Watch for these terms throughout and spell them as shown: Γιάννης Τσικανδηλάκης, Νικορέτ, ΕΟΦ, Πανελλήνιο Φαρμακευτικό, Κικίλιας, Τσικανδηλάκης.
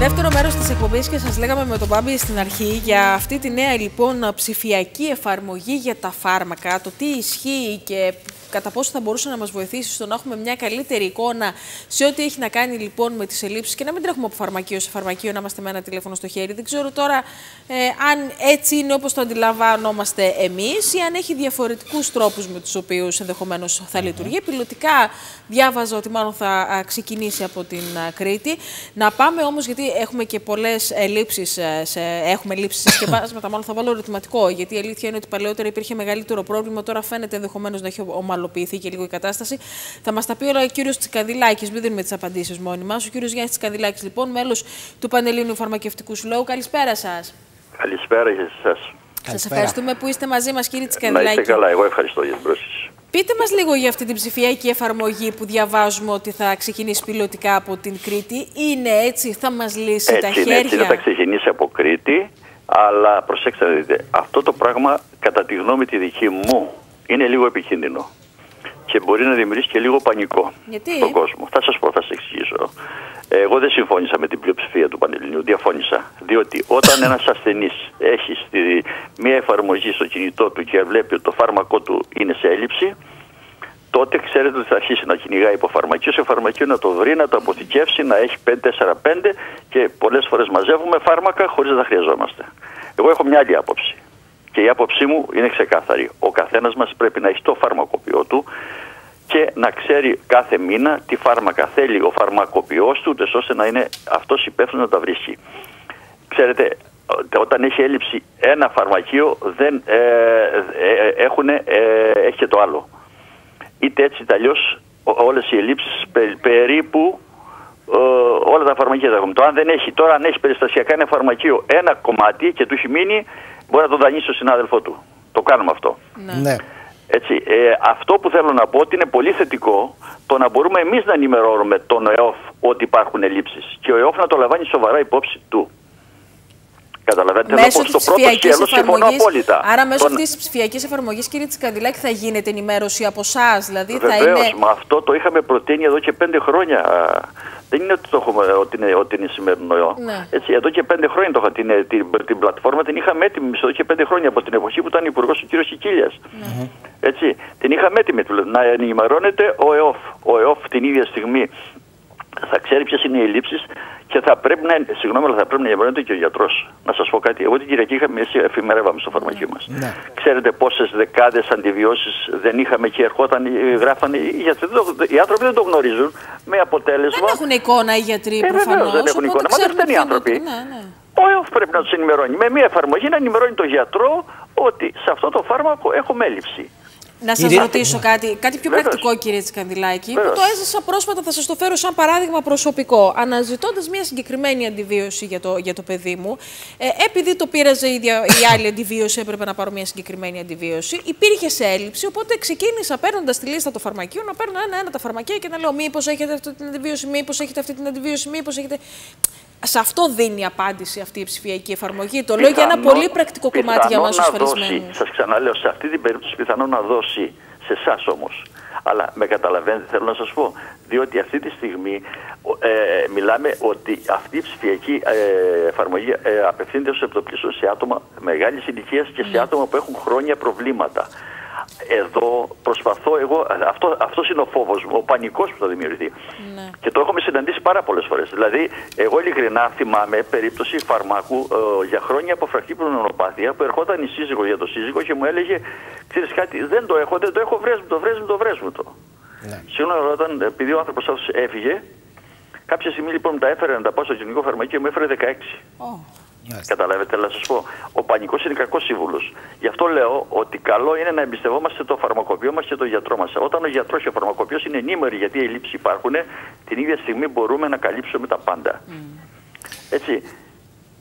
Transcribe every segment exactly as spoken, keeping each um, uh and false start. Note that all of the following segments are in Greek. Δεύτερο μέρος της εκπομπής και σας λέγαμε με τον Μπάμπη στην αρχή για αυτή τη νέα λοιπόν ψηφιακή εφαρμογή για τα φάρμακα, το τι ισχύει και κατά πόσο θα μπορούσε να μας βοηθήσει στο να έχουμε μια καλύτερη εικόνα σε ό,τι έχει να κάνει λοιπόν με τις ελλείψεις και να μην τρέχουμε από φαρμακείο σε φαρμακείο, να είμαστε με ένα τηλέφωνο στο χέρι. Δεν ξέρω τώρα ε, αν έτσι είναι όπως το αντιλαμβανόμαστε εμείς ή αν έχει διαφορετικούς τρόπους με τους οποίους ενδεχομένως θα λειτουργεί. Πιλωτικά διάβαζα ότι μάλλον θα ξεκινήσει από την Κρήτη. Να πάμε όμως, γιατί έχουμε και πολλές ελλείψεις, σε, έχουμε ελλείψεις συσκευάσματα, μάλλον θα βάλω ερωτηματικό, γιατί η αλήθεια είναι ότι παλαιότερα υπήρχε μεγαλύτερο πρόβλημα, τώρα φαίνεται ενδεχομένως να έχει ομαλοποιηθεί και λίγο η κατάσταση. Θα μας τα πει ο κύριος Τσικανδηλάκης, μην δίνουμε τις απαντήσεις μόνοι μας. Ο κύριος Γιάννης Τσικανδηλάκης, λοιπόν, μέλος του Πανελλήνιου Φαρμακευτικού Συλλόγου. Καλησπέρα σας. Καλησπέρα και σας. Σας ευχαριστούμε που είστε μαζί μας, κύριε Τσικανδηλάκη. Να είστε καλά, εγώ ευχαριστώ για την πρόσκληση. Πείτε μας λίγο για αυτή την ψηφιακή εφαρμογή που διαβάζουμε ότι θα ξεκινήσει πιλωτικά από την Κρήτη. Είναι έτσι, θα μας λύσει έτσι, τα χέρια? Έτσι, θα τα ξεκινήσει από Κρήτη, αλλά προσέξτε να δείτε, αυτό το πράγμα, κατά τη γνώμη τη δική μου, είναι λίγο επικίνδυνο. Και μπορεί να δημιουργήσει και λίγο πανικό. Γιατί? Στον κόσμο. Θα σας πω, θα σας εξηγήσω. Εγώ δεν συμφώνησα με την πλειοψηφία του Πανελληνίου, διαφώνησα. Διότι όταν ένας ασθενής έχει στη, μια εφαρμογή στο κινητό του και βλέπει ότι το φάρμακό του είναι σε έλλειψη, τότε ξέρετε ότι θα αρχίσει να κυνηγάει από φαρμακείο σε φαρμακείο, να το βρει, να το αποθηκεύσει, να έχει πέντε, τέσσερα, πέντε και πολλές φορές μαζεύουμε φάρμακα χωρίς να τα χρειαζόμαστε. Εγώ έχω μια άλλη άποψη. Και η άποψή μου είναι ξεκάθαρη. Ο καθένας μας πρέπει να έχει το φαρμακοποιό του και να ξέρει κάθε μήνα τι φάρμακα θέλει ο φαρμακοποιός του, ώστε να είναι αυτός υπεύθυνος να τα βρίσκει. Ξέρετε, όταν έχει έλλειψη ένα φαρμακείο, δεν ε, ε, έχουνε, ε, έχει και το άλλο. Είτε έτσι είτε αλλιώς, όλες οι ελλείψεις πε, περίπου... όλα τα φαρμακεία τα έχουμε. Το αν δεν έχει τώρα, αν έχει περιστασιακά ένα φαρμακείο, ένα κομμάτι και του έχει μείνει, μπορεί να το δανείσει στον συνάδελφό του. Το κάνουμε αυτό. Ναι. Έτσι, ε, αυτό που θέλω να πω ότι είναι πολύ θετικό το να μπορούμε εμείς να ενημερώνουμε τον ΕΟΦ ότι υπάρχουν ελλείψεις και ο ΕΟΦ να το λαμβάνει σοβαρά υπόψη του. Καταλαβαίνετε, μέσω της ψηφιακής εφαρμογής, άρα μέσω τον... της ψηφιακής εφαρμογής, κύριε Τσικανδηλάκη, θα γίνεται ενημέρωση από εσάς, δηλαδή? Βεβαίως, θα είναι... μα αυτό το είχαμε προτείνει εδώ και πέντε χρόνια. Δεν είναι ότι, το έχουμε, ότι, είναι, ότι είναι σημερινό. Ναι. Έτσι, εδώ και πέντε χρόνια το, την, την, την πλατφόρμα την είχαμε έτοιμη εδώ και πέντε χρόνια από την εποχή που ήταν υπουργός ο κύριος Κικίλιας. Ναι. Έτσι, την είχαμε έτοιμη, να ενημερώνεται ο ΕΟΦ. Ο ΕΟΦ την ίδια στιγμή θα ξέρει ποιες είναι οι ελλείψεις και θα πρέπει να, συγγνώμη, αλλά θα πρέπει να ενημερώνεται και ο γιατρός. Να σας πω κάτι. Εγώ την Κυριακή είχαμε, εσύ εφημερεύαμε στο φαρμακείο μας. Ναι. Ξέρετε πόσες δεκάδες αντιβιώσεις δεν είχαμε και ερχόταν, γράφανε. Οι, γιατροί, οι άνθρωποι δεν το γνωρίζουν. Με αποτέλεσμα. Δεν έχουν εικόνα οι γιατροί προφανώς. Δεν έχουν εικόνα. Μα δεν φταίνουν οι άνθρωποι. Ναι, ναι. Ο ΕΟΦ πρέπει να τους ενημερώνει. Με μια εφαρμογή να ενημερώνει τον γιατρό ότι σε αυτό το φάρμακο έχουμε έλλειψη. Να σας Κύριε... ρωτήσω κάτι, κάτι πιο Βέρος. πρακτικό, κύριε Τσικανδηλάκη, που το έζησα πρόσφατα, θα σας το φέρω σαν παράδειγμα προσωπικό. Αναζητώντας μια συγκεκριμένη αντιβίωση για το, για το παιδί μου, ε, επειδή το πήραζε η, δια, η άλλη αντιβίωση, έπρεπε να πάρω μια συγκεκριμένη αντιβίωση, υπήρχε σε έλλειψη, οπότε ξεκίνησα παίρνοντας τη λίστα των φαρμακείων, να παίρνω ένα-ένα τα φαρμακεία και να λέω μήπως έχετε αυτή την αντιβίωση, μήπως έχετε αυτή την αντιβίωση, μήπως έχετε... Σε αυτό δίνει απάντηση αυτή η ψηφιακή εφαρμογή. Το λέω για ένα πολύ πρακτικό κομμάτι για μας τους ασφαλισμένους. Σας ξαναλέω, σε αυτή την περίπτωση πιθανό να δώσει, σε εσάς όμως. Αλλά με καταλαβαίνετε, θέλω να σας πω. Διότι αυτή τη στιγμή ε, μιλάμε ότι αυτή η ψηφιακή ε, εφαρμογή ε, απευθύνεται ως επτοπλιστό σε άτομα μεγάλης ηλικίας και σε ναι. άτομα που έχουν χρόνια προβλήματα. Εδώ προσπαθώ εγώ, αυτό, αυτός είναι ο φόβος μου, ο πανικός που θα δημιουργηθεί. Ναι. Και το έχουμε συναντήσει πάρα πολλές φορές. Δηλαδή, εγώ ειλικρινά θυμάμαι περίπτωση φαρμάκου ε, για χρόνια από φρακτική πνευμονοπάθεια που ερχόταν η σύζυγο για το σύζυγο και μου έλεγε: ξέρεις κάτι, δεν το έχω, δεν το έχω, βρες μου το, βρες μου το, βρες μου το. Ναι. Σύνορα, όταν, επειδή ο άνθρωπος αυτός έφυγε, κάποια στιγμή λοιπόν μου τα έφερε να τα πάω στο κοινωνικό φαρμακείο, μου έφερε δεκαέξι. Oh. Καταλάβετε, αλλά σας πω, ο πανικός είναι κακός σύμβουλος. Γι' αυτό λέω ότι καλό είναι να εμπιστευόμαστε το φαρμακοποιό μας και το γιατρό μας. Όταν ο γιατρός και ο φαρμακοποιός είναι ενήμεροι γιατί οι ελλείψεις υπάρχουν, την ίδια στιγμή μπορούμε να καλύψουμε τα πάντα. Mm. Έτσι.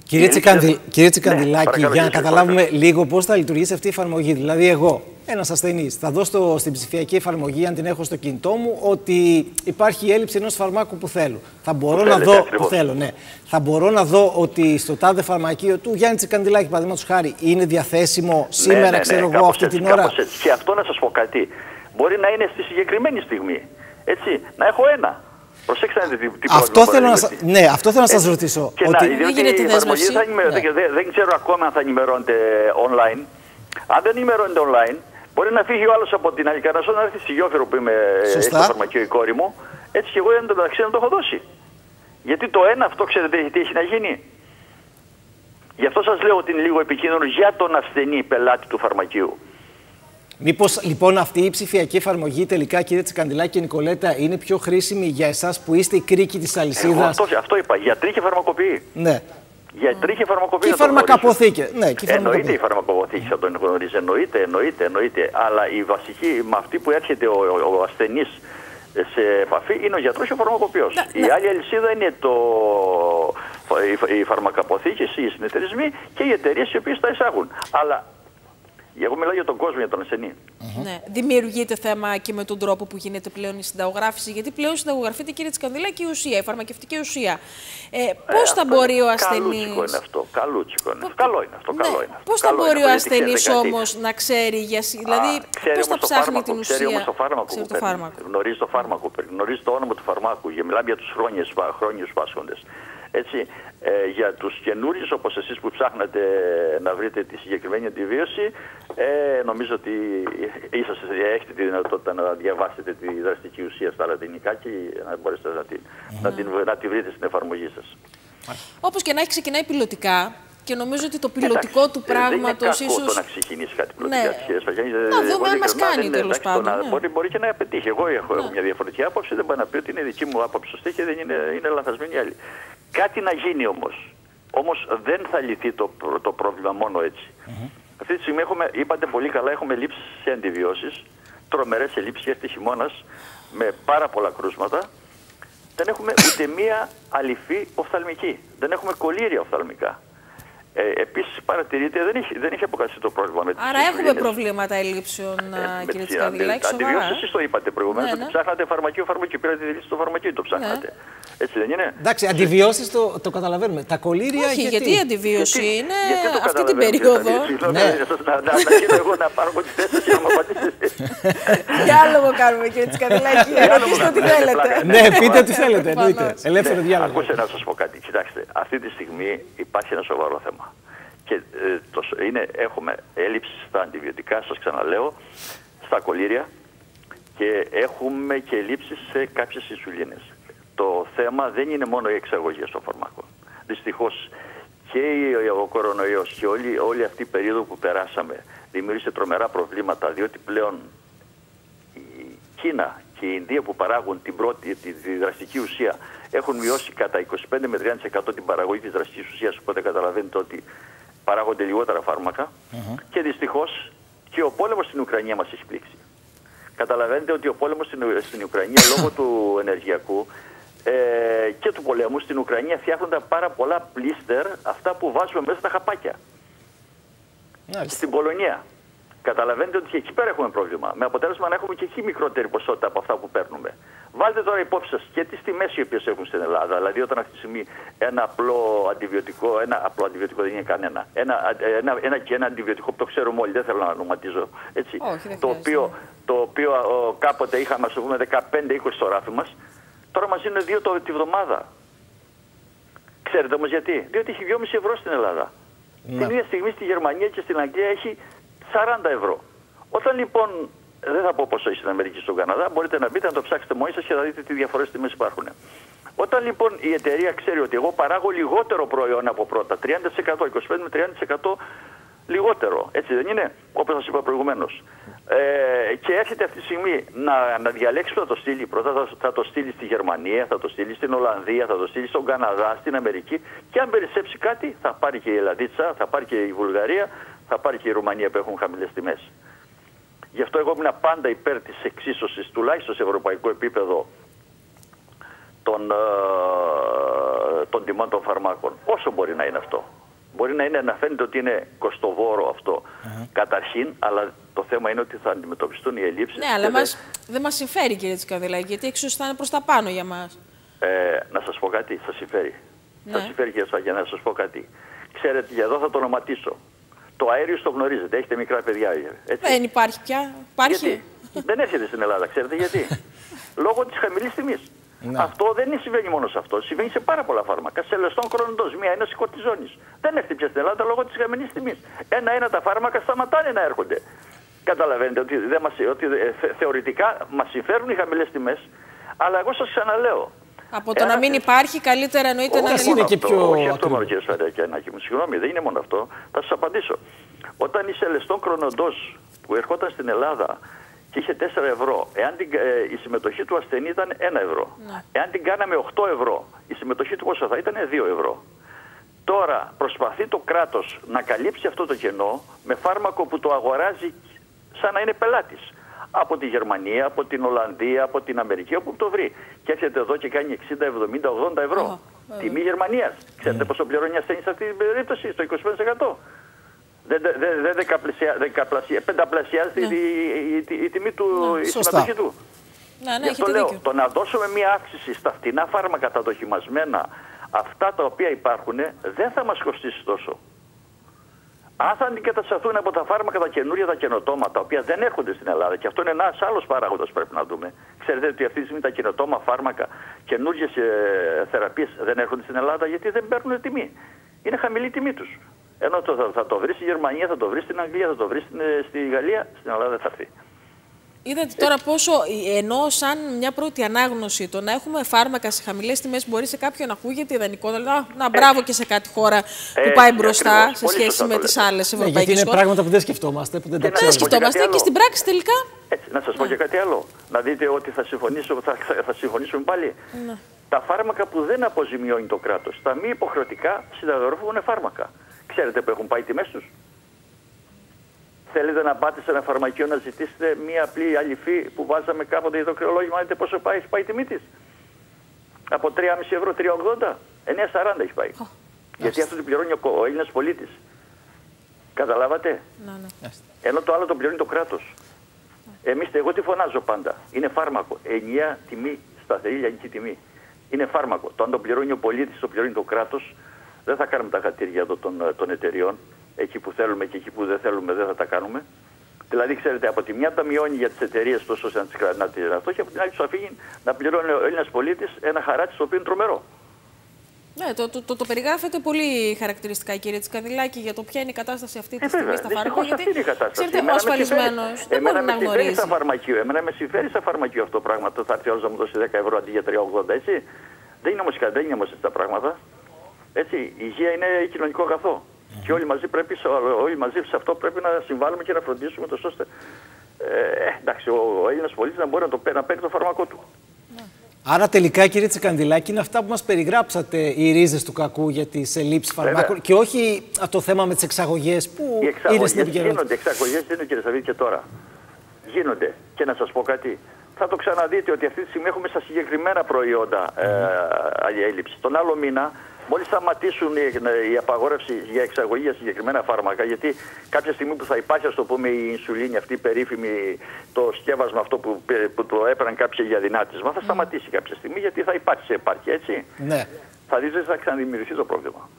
Κύριε, Τσικανδη... Κύριε Τσικανδηλάκη, ναι, για να καταλάβουμε παρακαλώ. λίγο πώς θα λειτουργήσει αυτή η εφαρμογή. Δηλαδή, εγώ, ένας ασθενής, θα δώσω στην ψηφιακή εφαρμογή, αν την έχω στο κινητό μου, ότι υπάρχει έλλειψη ενός φαρμάκου που θέλω. Θα μπορώ, να δω... που θέλω ναι. θα μπορώ να δω ότι στο τάδε φαρμακείο του Γιάννη Τσικανδηλάκη, παραδείγματος χάρη, είναι διαθέσιμο σήμερα, ναι, ναι, ναι, ξέρω εγώ, αυτή έτσι, την ώρα. Έτσι. Και αυτό να σας πω κάτι. Μπορεί να είναι στη συγκεκριμένη στιγμή. Έτσι, να έχω ένα. Προσέξτε να δείτε τι πρόβλημα μπορεί να δημιουργηθεί. Ναι, αυτό θέλω να σας ρωτήσω. Και ότι να, διότι η εφαρμογή θα ενημερώνεται, ναι. δεν, δεν ξέρω ακόμα αν θα ενημερώνεται online. Αν δεν ενημερώνεται online, μπορεί να φύγει ο άλλος από την Αλικαρνασσό να έρθει στη Γιόφυρο που είμαι στο φαρμακείο, η κόρη μου. Έτσι και εγώ εν τω μεταξύ να το έχω δώσει. Γιατί το ένα αυτό ξέρετε τι έχει να γίνει. Γι' αυτό σας λέω ότι είναι λίγο επικίνδυνο για τον ασθενή πελάτη του φαρμακείου. Μήπως λοιπόν αυτή η ψηφιακή εφαρμογή τελικά, κύριε Τσικανδηλάκη και Νικολέτα, είναι πιο χρήσιμη για εσάς που είστε η κρίκη της αλυσίδας? Αυτό, αυτό είπα. Γιατροί και φαρμακοποιοί. Ναι. Γιατροί και φαρμακοποιοί. Και φαρμακαποθήκες. Ναι, και εννοείται οι φαρμακοποθήκες θα τον γνωρίζει. Εννοείται, εννοείται, εννοείται. Αλλά η βασική με αυτή που έρχεται ο, ο ασθενής σε επαφή είναι ο γιατρός και ο φαρμακοποιός. Ναι, ναι. Η άλλη αλυσίδα είναι το... οι φαρμακαποθήκες, οι συνεταιρισμοί και οι εταιρείες οι οποίες τα εισάγουν. Αλλά εγώ μιλάω για τον κόσμο, για τον ασθενή. Mm-hmm. Ναι. Δημιουργείται θέμα και με τον τρόπο που γίνεται πλέον η συνταγογράφηση, γιατί πλέον συνταγογραφείται, κύριε Τσικανδηλάκη, η ουσία, η φαρμακευτική ουσία. Ε, Πώς ε, θα μπορεί ο ασθενής. Καλούτσικο είναι αυτό. Καλούτσικο είναι. Πώς... Καλό είναι αυτό. Καλό ναι. είναι. Πώς θα μπορεί ο ασθενής όμως να ξέρει για. Δηλαδή, πώς θα ψάχνει φάρμακο, την ουσία. Ξέρει όμως το φάρμακο. Ξέρει που το παίρνει. φάρμακο. Γνωρίζει το φάρμακο. Γνωρίζει το όνομα του φαρμάκου. Μιλάμε για τους χρόνιους πάσχοντες. Έτσι, ε, για τους καινούριους όπως εσείς που ψάχνατε να βρείτε τη συγκεκριμένη αντιβίωση, ε, νομίζω ότι ίσως έχετε τη δυνατότητα να διαβάσετε τη δραστική ουσία στα λατινικά και να μπορέσετε να τη, mm. να τη, να τη βρείτε στην εφαρμογή σας. Όπως και να έχει, ξεκινάει πιλωτικά. Και νομίζω ότι το πιλωτικό εντάξει, του πράγματος ίσως. Δεν είναι κακό το να ξεκινήσει κάτι πιλωτικά. Ναι. Να δούμε αν μας κάνει τέλος πάντων. Να... Ναι. Μπορεί, μπορεί και να πετύχει. Εγώ έχω ναι. μια διαφορετική άποψη. Δεν μπορώ να πει ότι είναι δική μου άποψη σωστή και δεν είναι, είναι λανθασμένη η άλλη. Κάτι να γίνει όμως. Όμως δεν θα λυθεί το, το πρόβλημα μόνο έτσι. Mm-hmm. Αυτή τη στιγμή έχουμε, είπατε πολύ καλά, έχουμε λήψεις σε αντιβιώσεις. Τρομερές ελλείψεις και αυτή χειμώνας με πάρα πολλά κρούσματα. Δεν έχουμε ούτε μία αληφή οφθαλμική. Δεν έχουμε κολλήρια οφθαλμικά. Ε, Επίσης παρατηρείται, δεν έχει, δεν έχει αποκαλυφθεί το πρόβλημα με τις Άρα τις έχουμε προβλήματα ελλείψεων, ε, κύριε Τσικανδηλάκη. Αντιβιώσεις, εσείς το είπατε προηγουμένως, ναι, ναι. ότι ψάχνατε φαρμακείο, φαρμακείο, πήρατε τη λύση στο φαρμακείο, το ψάχνατε. Ναι. Έτσι δεν είναι. Εντάξει, αντιβιώσεις το, το καταλαβαίνουμε. Τα κολλήρια. Όχι, γιατί, γιατί η αντιβίωση γιατί, είναι γιατί αυτή την περίοδο. Εγώ να πάρω τη θέση και να μου απαντήσετε. Διάλογο κάνουμε, κύριε Τσικανδηλάκη. Ρωτήστε ό,τι θέλετε. Ναι, πείτε ό,τι θέλετε. Ελεύθερο διάλογο. Ακούστε να σας πω κάτι. Κοιτάξτε, αυτή τη στιγμή υπάρχει ένα σοβαρό θέμα. Και ε, το, είναι, έχουμε έλλειψη στα αντιβιωτικά, σας ξαναλέω, στα κολλήρια και έχουμε και έλλειψη σε κάποιες ισουλίνες. Το θέμα δεν είναι μόνο η εξαγωγή των φαρμάκων. Δυστυχώς και ο, ο κορονοϊός και όλη, όλη αυτή η περίοδο που περάσαμε δημιούργησε τρομερά προβλήματα, διότι πλέον η Κίνα και η Ινδία που παράγουν την πρώτη, τη, τη δραστική ουσία έχουν μειώσει κατά είκοσι πέντε με τριάντα τοις εκατό την παραγωγή της δραστικής ουσίας, οπότε καταλαβαίνετε ότι παράγονται λιγότερα φάρμακα mm-hmm. και δυστυχώς και ο πόλεμος στην Ουκρανία μας έχει πλήξει. Καταλαβαίνετε ότι ο πόλεμος στην, στην Ουκρανία λόγω του ενεργειακού ε, και του πολέμου στην Ουκρανία φτιάχνονταν πάρα πολλά πλίστερ, αυτά που βάζουμε μέσα στα χαπάκια. Nice. Στην Πολωνία. Καταλαβαίνετε ότι και εκεί πέρα έχουμε πρόβλημα. Με αποτέλεσμα να έχουμε και εκεί μικρότερη ποσότητα από αυτά που παίρνουμε. Βάλτε τώρα υπόψη σας και τις τιμές οι οποίες έχουν στην Ελλάδα. Δηλαδή, όταν αυτή τη στιγμή ένα απλό αντιβιωτικό, ένα απλό αντιβιωτικό δεν είναι κανένα. Ένα, ένα, ένα και ένα αντιβιωτικό που το ξέρουμε όλοι, δεν θέλω να ονοματίζω. Έτσι, Όχι, το, οποίο, το οποίο ο, κάποτε είχαμε, ας πούμε, δεκαπέντε είκοσι στο ράφι μας, τώρα μας είναι δύο το, τη βδομάδα. Ξέρετε όμως γιατί? Διότι έχει δυόμισι ευρώ στην Ελλάδα. Ναι. Την ίδια στιγμή στη Γερμανία και στην Αγγλία έχει σαράντα ευρώ. Όταν λοιπόν, δεν θα πω πόσο έχει στην Αμερική, στον Καναδά, μπορείτε να μπείτε να το ψάξετε μόνοι σας και θα δείτε τι διαφορές τιμές υπάρχουν. Όταν λοιπόν η εταιρεία ξέρει ότι εγώ παράγω λιγότερο προϊόν από πρώτα, τριάντα τοις εκατό, είκοσι πέντε με τριάντα τοις εκατό λιγότερο, έτσι δεν είναι, όπως σας είπα προηγουμένως. Ε, και έρχεται αυτή τη στιγμή να, να διαλέξει που θα το στείλει πρώτα, θα, θα το στείλει στη Γερμανία, θα το στείλει στην Ολλανδία, θα το στείλει στον Καναδά, στην Αμερική και αν περισσέψει κάτι θα πάρει και η Ελλαδίτσα, θα πάρει και η Βουλγαρία, θα πάρει και η Ρουμανία που έχουν χαμηλές τιμές. Γι' αυτό εγώ ήμουν πάντα υπέρ της εξίσωσης, τουλάχιστον σε ευρωπαϊκό επίπεδο, των, ε, των τιμών των φαρμάκων. Όσο μπορεί να είναι αυτό. Μπορεί να, είναι, να φαίνεται ότι είναι κοστοβόρο αυτό mm-hmm. καταρχήν, αλλά το θέμα είναι ότι θα αντιμετωπιστούν οι ελλείψεις. Ναι, αλλά δεν δε μας συμφέρει, κύριε Τσικανδηλάκη, γιατί η εξίσωση θα είναι προς τα πάνω για μας. Ε, να σας πω κάτι, θα συμφέρει. Ναι. Θα συμφέρει και εσάς, για να σας πω κάτι. Ξέρετε, για εδώ θα το ονοματίσω. Το αέριο το γνωρίζετε, έχετε μικρά παιδιά. Έτσι. Δεν υπάρχει πια. Υπάρχει. Γιατί? Δεν έρχεται στην Ελλάδα, ξέρετε γιατί. Λόγω της χαμηλής τιμής. Ναι. Αυτό δεν συμβαίνει μόνο σε αυτό. Συμβαίνει σε πάρα πολλά φάρμακα. Σε ελεστών κρονητός, μία ένωση κορτιζόνης. Δεν έφτιαξε στην Ελλάδα λόγω της χαμηλής τιμής. Ένα-ένα τα φάρμακα σταματάνε να έρχονται. Καταλαβαίνετε ότι, δεν μας, ότι θε, θεωρητικά μας συμφέρουν οι χαμηλές τιμές. Αλλά εγώ σας ξαναλέω. Από το ένα... να μην υπάρχει, καλύτερα εννοείται να είναι και πιο. Όχι αυτό, μόνο κύριε Σφαριακή, συγγνώμη, δεν είναι μόνο αυτό. Θα σας απαντήσω. Όταν η Σελεστόν Κρονοντός που ερχόταν στην Ελλάδα και είχε τέσσερα ευρώ, εάν την, ε, η συμμετοχή του ασθενή ήταν ένα ευρώ. Ναι. Εάν την κάναμε οκτώ ευρώ, η συμμετοχή του πόσο θα ήταν δύο ευρώ. Τώρα προσπαθεί το κράτος να καλύψει αυτό το κενό με φάρμακο που το αγοράζει σαν να είναι πελάτης. Από τη Γερμανία, από την Ολλανδία, από την Αμερική, όπου το βρει. Και έρχεται εδώ και κάνει εξήντα, εβδομήντα, ογδόντα ευρώ. Oh, τιμή oh. Γερμανίας. Ξέρετε yeah. πόσο πληρώνει ασθενή σε αυτή την περίπτωση, στο είκοσι πέντε τοις εκατό. Δεν δε, δε, δε πενταπλασιάζεται yeah. η, η, η, η τιμή του, yeah. η συμμετοχή του. Yeah, ναι, το λέω, δίκιο. Το να δώσουμε μία αύξηση στα φτηνά φάρμακα, τα δοκιμασμένα, αυτά τα οποία υπάρχουν, δεν θα μας κοστίσει τόσο. Αν θα αντικατασταθούν από τα φάρμακα τα καινούργια, τα καινοτόμα, τα οποία δεν έρχονται στην Ελλάδα, και αυτό είναι ένα άλλο παράγοντα που πρέπει να δούμε. Ξέρετε ότι αυτή τη στιγμή τα καινοτόμα φάρμακα, καινούργιες ε, θεραπείες δεν έρχονται στην Ελλάδα γιατί δεν παίρνουν τιμή. Είναι χαμηλή τιμή τους. Ενώ το, θα, θα το βρει στη Γερμανία, θα το βρει στην Αγγλία, θα το βρει στην, στη Γαλλία, στην Ελλάδα δεν θα έρθει. Είδατε τώρα πόσο, ενώ σαν μια πρώτη ανάγνωση, το να έχουμε φάρμακα σε χαμηλές τιμές μπορεί σε κάποιον να ακούγεται ιδανικό. Να, να μπράβο και σε κάτι χώρα που πάει μπροστά ε, σε σχέση με τις άλλες ευρωπαϊκές χώρες. Ναι, γιατί είναι χώρες. Πράγματα που δεν σκεφτόμαστε, που δεν τα ξέρουμε. Δεν σκεφτόμαστε και, και στην πράξη τελικά. Έτσι, να σας πω ναι. και κάτι άλλο. Να δείτε ότι θα, συμφωνήσω, θα, θα συμφωνήσουμε πάλι. Ναι. Τα φάρμακα που δεν αποζημιώνει το κράτος, τα μη υποχρεωτικά συνταγογραφούν φάρμακα. Ξέρετε που έχουν πάει τιμές τους. Θέλετε να πάτε σε ένα φαρμακείο να ζητήσετε μία απλή αληφή που βάζαμε κάποτε ειδοκριολόγημα, δείτε πόσο πάει, πάει η τιμή της. Από τρία κόμμα πέντε ευρώ, τρία κόμμα ογδόντα, εννιά κόμμα σαράντα έχει πάει. Oh. Γιατί yes. αυτό την πληρώνει ο, ο Έλληνας πολίτης. Καταλάβατε. No, no. Ενώ το άλλο το πληρώνει το κράτος. No. Εμείς, εγώ τι φωνάζω πάντα. Είναι φάρμακο. Ενιαία τιμή, σταθερή λιανική τιμή. Είναι φάρμακο. Το αν το πληρώνει ο πολίτης, το πληρώνει το κράτος, δεν θα κάνουμε τα χατήρια εδώ των, των εταιριών. Εκεί που θέλουμε και εκεί που δεν θέλουμε δεν θα τα κάνουμε. Δηλαδή, ξέρετε, από τη μια τα μειώνει για τις εταιρείες τόσο ώστε να τις κρατήσει αυτό, και από την άλλη τους αφήνει να πληρώνει ο Έλληνας πολίτης ένα χαράτσι το οποίο είναι τρομερό. Ναι, το, το, το, το περιγράφετε πολύ χαρακτηριστικά, κύριε Τσικανδηλάκη, για το ποια είναι η κατάσταση αυτή τη στιγμή στα φάρμακα. Γιατί αυτή είναι η κατάσταση. Ξέρετε, ο ασφαλισμένος δεν μπορεί να γνωρίζει. Εμένα με συμφέρει στα φαρμακείο αυτό το πράγμα. Θα έρθει όλος να μου δώσει δέκα ευρώ αντί για τρία κόμμα ογδόντα, έτσι. Δεν είναι όμως καντένια όμως τα πράγματα. Έτσι, η υγεία είναι κοινωνικό αγαθό. Και όλοι μαζί, πρέπει, όλοι μαζί σε αυτό πρέπει να συμβάλλουμε και να φροντίσουμε το ώστε ε, εντάξει, ο Έλληνας πολίτης να μπορεί να, το, να παίρνει το φαρμακό του. Άρα τελικά, κύριε Τσικανδηλάκη, είναι αυτά που μας περιγράψατε οι ρίζες του κακού για τις ελλείψεις φαρμάκων και όχι το θέμα με τις εξαγωγές που οι εξαγωγές είναι στην επικαιρότητα. Οι εξαγωγές είναι, κύριε Σαββίδη, και τώρα. Γίνονται. Και να σας πω κάτι. Θα το ξαναδείτε ότι αυτή τη στιγμή έχουμε στα συγκεκριμένα προϊόντα ε, έλλειψη. Τον άλλο μήνα. Μόλις σταματήσουν η απαγόρευση για εξαγωγή για συγκεκριμένα φάρμακα, γιατί κάποια στιγμή που θα υπάρχει, ας το πούμε, η ινσουλίνη, αυτή η περίφημη, το σκεύασμα αυτό που, που το έπαιρναν κάποιοι για δυνάτισμα, θα σταματήσει κάποια στιγμή γιατί θα υπάρχει σε επάρκεια, έτσι. Ναι. Θα δείτε ότι θα ξαναδημιουργηθεί το πρόβλημα.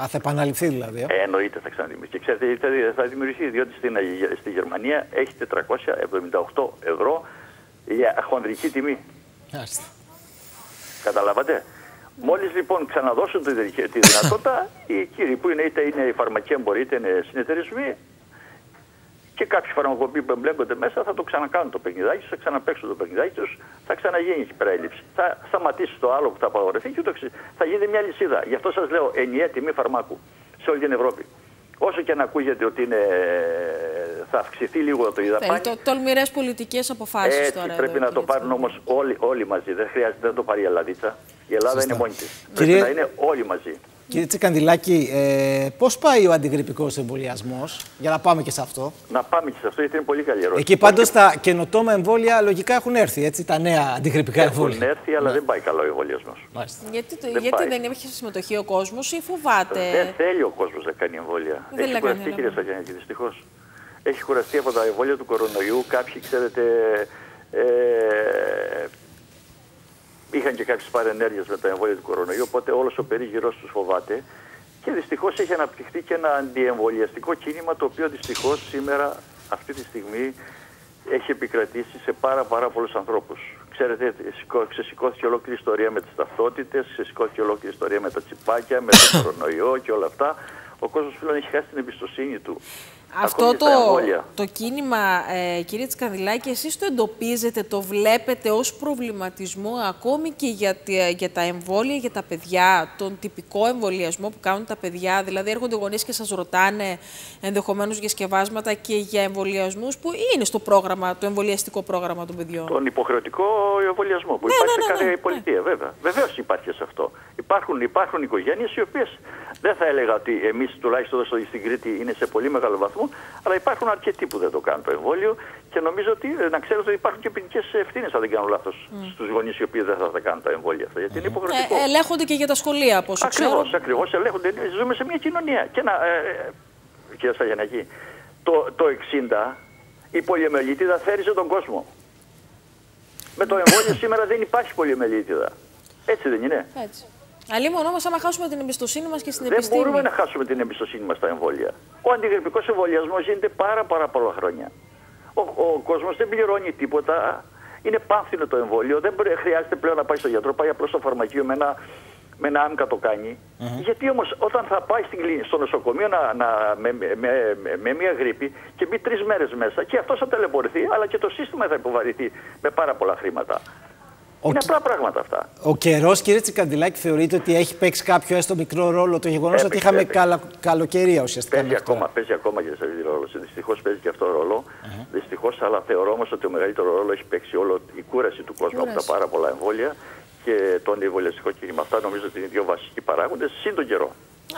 Α, θα επαναληφθεί δηλαδή. Ε? Ε, εννοείται θα ξαναδημιουργηθεί. Ξέρετε, θα δημιουργηθεί, διότι στην, στη Γερμανία έχει τετρακόσια εβδομήντα οκτώ ευρώ για χονδρική τιμή. Άλιστα. Καταλάβατε. Μόλις λοιπόν ξαναδώσουν τη δυνατότητα, οι κύριοι που είναι είτε είναι οι φαρμακέμποροι είτε είναι συνεταιρισμοί και κάποιοι φαρμακοποιοί που εμπλέκονται μέσα θα το ξανακάνουν το παιχνιδάκι, θα ξαναπαίξουν το παιχνιδάκι τους, θα ξαναγίνει εκεί πέρα η λήψη. Θα σταματήσει το άλλο που θα απαγορευτεί και το, θα γίνει μια λυσίδα. Γι' αυτό σας λέω ενιαία τιμή φαρμάκου σε όλη την Ευρώπη. Όσο και αν ακούγεται ότι είναι, θα αυξηθεί λίγο το δαπάνη. Το, τολμηρές πολιτικές αποφάσεις έτσι, τώρα. Πρέπει εδώ, να το πάρουν όμως όλοι, όλοι μαζί. Δεν χρειάζεται να το πάρει η Ελλαδίτσα. Η Ελλάδα Σωστά. είναι μόνη της. Κύριε... Πρέπει να είναι όλοι μαζί. Κύριε Τσικανδηλάκη, ε, πώς πάει ο αντιγρυπικός εμβολιασμός, για να πάμε και σε αυτό. Να πάμε και σε αυτό, γιατί είναι πολύ καλή ερώτηση. Εκεί πάντως και... τα καινοτόμα εμβόλια λογικά έχουν έρθει, έτσι, τα νέα αντιγρυπικά εμβόλια. Έχουν έρθει, αλλά ναι. δεν πάει καλά ο εμβολιασμός. Γιατί, το, δεν, γιατί δεν έχει συμμετοχή ο κόσμος ή φοβάται. Δεν θέλει ο κόσμος να κάνει εμβόλια. Δεν έχει κουραστεί, κύριε Σαγιαννάκη, δυστυχώς. Έχει κουραστεί από τα εμβόλια του κορονοϊού. Κάποιοι, ξέρετε. Ε, Είχαν και κάποιες παρενέργειες με τα εμβόλια του κορονοϊού, οπότε όλος ο περίγυρος τους φοβάται. Και δυστυχώς έχει αναπτυχθεί και ένα αντιεμβολιαστικό κίνημα, το οποίο δυστυχώς σήμερα, αυτή τη στιγμή, έχει επικρατήσει σε πάρα, πάρα πολλούς ανθρώπους. ξέρετε, ξεσηκώθηκε ολόκληρη ιστορία με τις ταυτότητες, ξεσηκώθηκε ολόκληρη ιστορία με τα τσιπάκια, με το κορονοϊό και όλα αυτά. Ο κόσμος πλέον έχει χάσει την εμπιστοσύνη του. Αυτό το, το κίνημα, ε, κύριε Τσικανδηλάκη, εσείς το εντοπίζετε, το βλέπετε ως προβληματισμό ακόμη και για, για τα εμβόλια, για τα παιδιά, τον τυπικό εμβολιασμό που κάνουν τα παιδιά. Δηλαδή έρχονται γονείς και σας ρωτάνε ενδεχομένως για σκευάσματα και για εμβολιασμούς που είναι στο πρόγραμμα, το εμβολιαστικό πρόγραμμα των παιδιών. Τον υποχρεωτικό εμβολιασμό που ναι, υπάρχει ναι, ναι, σε κάθε ναι, πολιτεία, ναι. βέβαια. Βεβαίως υπάρχει σε αυτό. Υπάρχουν, υπάρχουν οικογένειες οι οποίες δεν θα έλεγα ότι εμείς τουλάχιστον στην Κρήτη είναι σε πολύ μεγάλο βαθμό. Αλλά υπάρχουν αρκετοί που δεν το κάνουν το εμβόλιο και νομίζω ότι να ξέρετε ότι υπάρχουν και ποινικές ευθύνες, αν δεν κάνω λάθος, mm. στους γονείς οι οποίοι δεν θα τα κάνουν τα εμβόλια αυτά. Γιατί mm. είναι υποχρεωτικό. Ε, ελέγχονται και για τα σχολεία, από όσο ξέρω. Ακριβώς, ακριβώς. Ελέγχονται. Ζούμε σε μια κοινωνία. Και να, ε, κύριε Σταγιαννάκη, το, το εξήντα η πολιομελίτιδα θέριζε τον κόσμο. Με το εμβόλιο σήμερα δεν υπάρχει πολιομελίτιδα. Έτσι δεν είναι. Έτσι. Αλλήμον όμως, άμα χάσουμε την εμπιστοσύνη μας και στην δεν επιστήμη. Δεν μπορούμε να χάσουμε την εμπιστοσύνη μας στα εμβόλια. Ο αντιγρυπικός εμβολιασμός γίνεται πάρα, πάρα πολλά χρόνια. Ο, ο κόσμος δεν πληρώνει τίποτα. Είναι πάνθινο το εμβόλιο. Δεν χρειάζεται πλέον να πάει στον γιατρό. Πάει απλώς στο φαρμακείο με ένα, με ένα άμκα το κάνει. Mm-hmm. Γιατί όμως, όταν θα πάει στην, στο νοσοκομείο να, να, με, με, με, με, με μια γρήπη και μπει τρεις μέρες μέσα, και αυτός θα ταλαιπωρηθεί, αλλά και το σύστημα θα υποβαρυνθεί με πάρα πολλά χρήματα. Ο... Είναι απλά πράγματα αυτά. Ο καιρός, κύριε Τσικανδηλάκη, θεωρείτε ότι έχει παίξει κάποιο έστω μικρό ρόλο το γεγονός ότι είχαμε καλα... καλοκαιρία ουσιαστικά? Παίζει ακόμα, παίζει ακόμα και σε αυτή τη ρόλο. Δυστυχώς παίζει και αυτό ρόλο. Uh-huh. Δυστυχώς, αλλά θεωρώ όμως ότι ο μεγαλύτερο ρόλο έχει παίξει όλο η κούραση του κόσμου από τα πάρα πολλά εμβόλια και το αντιεμβολιαστικό κίνημα. Αυτά νομίζω ότι είναι δύο βασικοί παράγοντες σύν τον καιρό.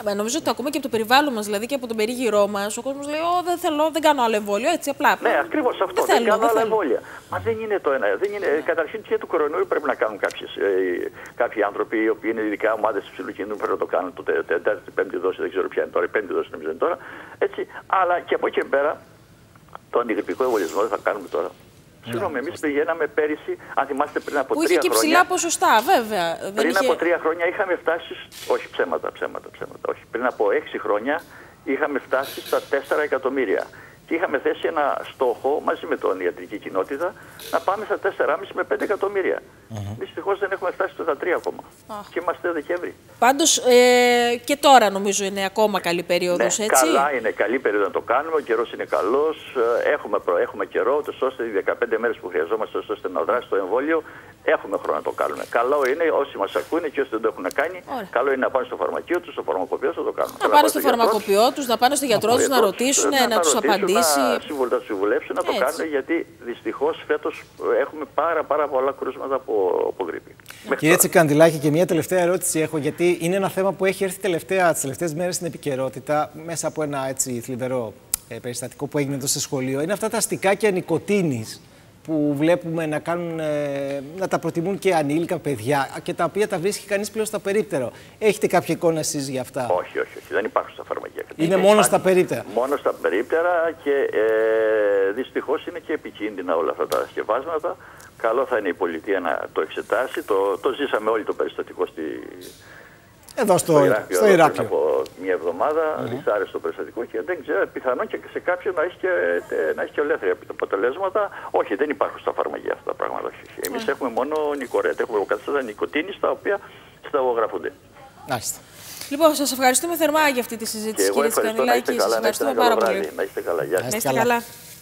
Α, νομίζω ότι το ακούμε και από το περιβάλλον μας, δηλαδή και από τον περίγυρό μας. Ο κόσμος λέει: Ω, δεν θέλω, δεν κάνω άλλο εμβόλιο. Έτσι, απλά. Ναι, ακριβώς αυτό. Δεν, δεν θέλω, κάνω δεν άλλο θέλω. εμβόλια. Μα δεν είναι το ένα. Δεν είναι, ναι. Καταρχήν και του κορονοϊού πρέπει να κάνουν κάποιες, ε, κάποιοι άνθρωποι, οι οποίοι είναι ειδικά ομάδες υψηλού κινδύνου, πρέπει να το κάνουν. Το τέταρτη, πέμπτη δόση, δεν ξέρω ποια είναι τώρα, η πέμπτη δόση νομίζω είναι τώρα. Έτσι. Αλλά και από εκεί και πέρα, το αντιγρυπικό εμβολιασμό δεν θα κάνουμε τώρα. Συγγνώμη, εμείς πηγαίναμε πέρυσι, αν θυμάστε, πριν από που τρία χρόνια. Που είχε και ψηλά ποσοστά, βέβαια. Δεν πριν είχε... από τρία χρόνια είχαμε φτάσει. Όχι, ψέματα, ψέματα, ψέματα. Όχι. Πριν από έξι χρόνια είχαμε φτάσει στα τέσσερα εκατομμύρια. Και είχαμε θέσει ένα στόχο μαζί με τον ιατρική κοινότητα να πάμε στα τέσσερα κόμμα πέντε με πέντε εκατομμύρια. Mm-hmm. Δυστυχώς δεν έχουμε φτάσει στα τρία ακόμα. Ah. Και είμαστε Δεκέμβρη. Πάντως ε, και τώρα νομίζω είναι ακόμα καλή περίοδος, ναι, έτσι. Καλά, είναι καλή περίοδο να το κάνουμε. Ο καιρός είναι καλός. Έχουμε, έχουμε καιρό, ώστε οι δεκαπέντε μέρες που χρειαζόμαστε ώστε να δράσει το εμβόλιο, έχουμε χρόνο να το κάνουμε. Καλό είναι όσοι μας ακούνε και όσοι δεν το έχουν κάνει, Ωραία. καλό είναι να πάνε στο φαρμακείο τους, στο φαρμακοποιό τους να το κάνουν. Να πάνε στο φαρμακοποιό τους, να πάνε στο γιατρό τους, να ρωτήσουν, να, να τους απαντήσουν. Να συμβουλέψουν, να το κάνουν, γιατί δυστυχώς φέτος έχουμε πάρα, πάρα πολλά κρούσματα από, από γρήπη. Κύριε Τσικανδηλάκη, και μια τελευταία ερώτηση έχω, γιατί είναι ένα θέμα που έχει έρθει τελευταία, τις τελευταίες μέρες στην επικαιρότητα, μέσα από ένα έτσι θλιβερό ε, περιστατικό που έγινε εδώ στο σχολείο. Είναι αυτά τα αστικάκια νοικοτίνης που βλέπουμε να, κάνουν, ε, να τα προτιμούν και ανήλικα παιδιά και τα οποία τα βρίσκει κανείς πλέον στα περίπτερο. Έχετε κάποια εικόνα εσείς για αυτά? Όχι, όχι, όχι. Δεν υπάρχουν στα φαρμακεία. Είναι, είναι μόνο στα περίπτερα. Μόνο στα περίπτερα και ε, δυστυχώς είναι και επικίνδυνα όλα αυτά τα σκευάσματα. Καλό θα είναι η πολιτεία να το εξετάσει. Το, το ζήσαμε όλοι το περιστατικό στη... Εδώ στο, στο Ηράκλειο. Στο Ηράκλειο. Πριν από μια εβδομάδα, ναι. δυσάρεστο περιστατικό και δεν ξέρω, πιθανόν και σε κάποιον να έχει και, να έχει και ολέθρια αποτελέσματα. Όχι, δεν υπάρχουν στα φαρμακεία αυτά τα πράγματα. Εμείς yeah. έχουμε μόνο νικορέτ, έχουμε αποκαταστατικά νοικοτίνης τα οποία συνταγογραφούνται. Μάλιστα. Λοιπόν, σας ευχαριστούμε θερμά για αυτή τη συζήτηση, κύριε Τσικανδηλάκη. Σας ευχαριστούμε πάρα πολύ. Να είστε καλά.